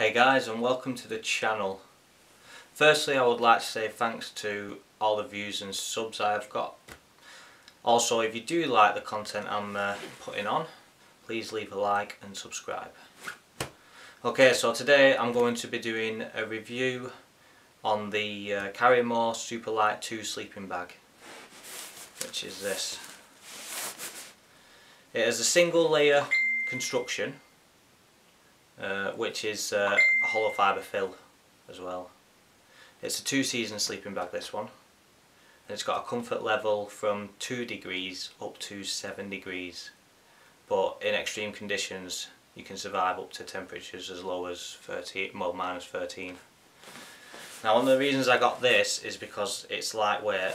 Hey guys, and welcome to the channel. Firstly, I would like to say thanks to all the views and subs I have got. Also, if you do like the content I'm putting on, please leave a like and subscribe. Okay, so today I'm going to be doing a review on the Karrimor Superlight 2 sleeping bag, which is this. It has a single layer construction, which is a hollow fibre fill as well. It's a 2-season sleeping bag, this one, and it's got a comfort level from 2 degrees up to 7 degrees, but in extreme conditions you can survive up to temperatures as low as minus 13. Now, one of the reasons I got this is because it's lightweight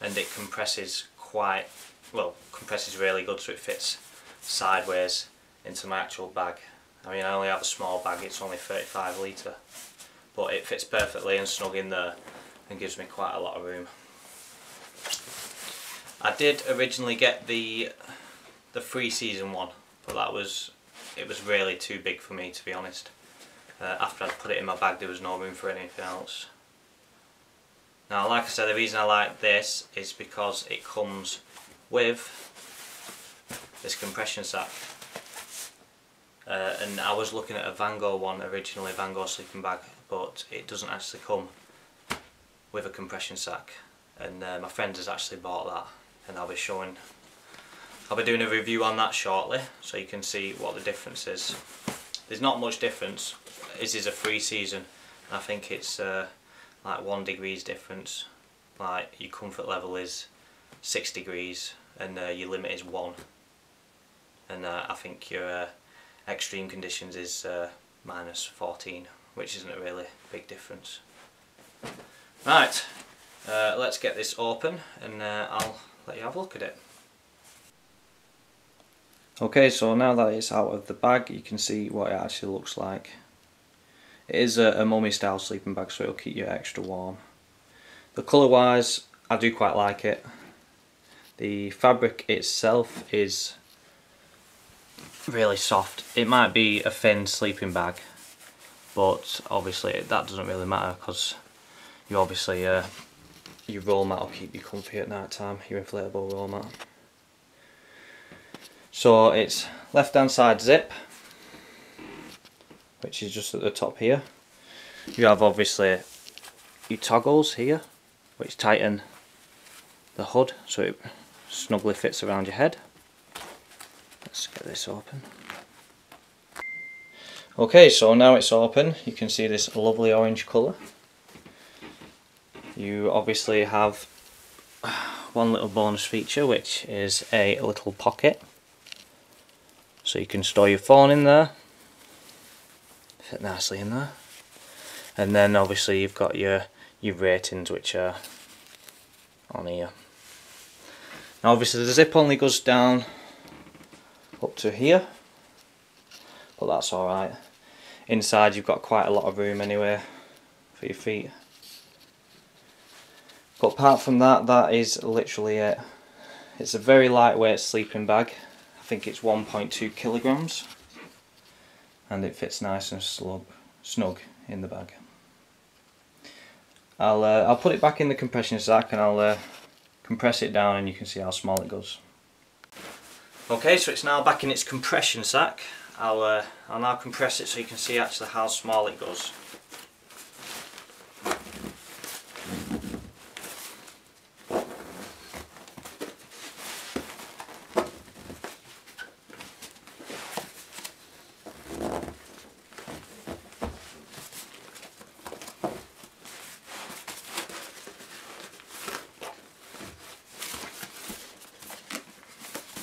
and it compresses quite well, compresses really good, so it fits sideways into my actual bag. I mean, I only have a small bag, it's only 35 litre, but it fits perfectly and snug in there and gives me quite a lot of room. I did originally get the 3-season one, but it was really too big for me, to be honest. After I'd put it in my bag, there was no room for anything else. Now, like I said, the reason I like this is because it comes with this compression sack. And I was looking at a Van Gogh one originally, Van Gogh sleeping bag, but it doesn't actually come with a compression sack, and my friend has actually bought that, and I'll be doing a review on that shortly, so you can see what the difference is. There's not much difference. This is a 3-season, and I think it's like 1 degree's difference. Like, your comfort level is 6 degrees and your limit is 1, and I think your extreme conditions is minus 14, which isn't a really big difference. Right, let's get this open and I'll let you have a look at it. Okay, so now that it's out of the bag, you can see what it actually looks like. It is a mummy style sleeping bag, so it'll keep you extra warm. The colour wise, I do quite like it. The fabric itself is really soft. It might be a thin sleeping bag, but obviously that doesn't really matter, because you obviously your roll mat will keep you comfy at night time, your inflatable roll mat. So it's left hand side zip, which is just at the top here. You have obviously your toggles here, which tighten the hood so it snugly fits around your head. Let's get this open. Okay, so now it's open, you can see this lovely orange colour. You obviously have one little bonus feature, which is a little pocket, so you can store your phone in there. Fit nicely in there. And then obviously you've got your ratings, which are on here. Now obviously the zip only goes down up to here, but that's alright. Inside you've got quite a lot of room anyway for your feet, but apart from that, that is literally it. It's a very lightweight sleeping bag. I think it's 1.2 kilograms, and it fits nice and snug in the bag. I'll put it back in the compression sack and I'll compress it down, and you can see how small it goes. Okay, so it's now back in its compression sack. I'll now compress it so you can see actually how small it goes.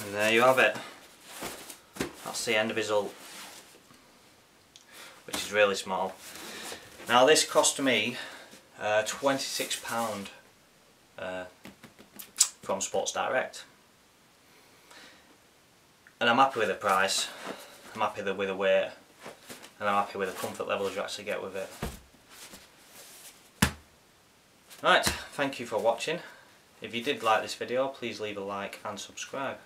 And there you have it. That's the end result, which is really small. Now this cost me £26 from Sports Direct, and I'm happy with the price, I'm happy with the weight, and I'm happy with the comfort levels you actually get with it. Right, thank you for watching. If you did like this video, please leave a like and subscribe.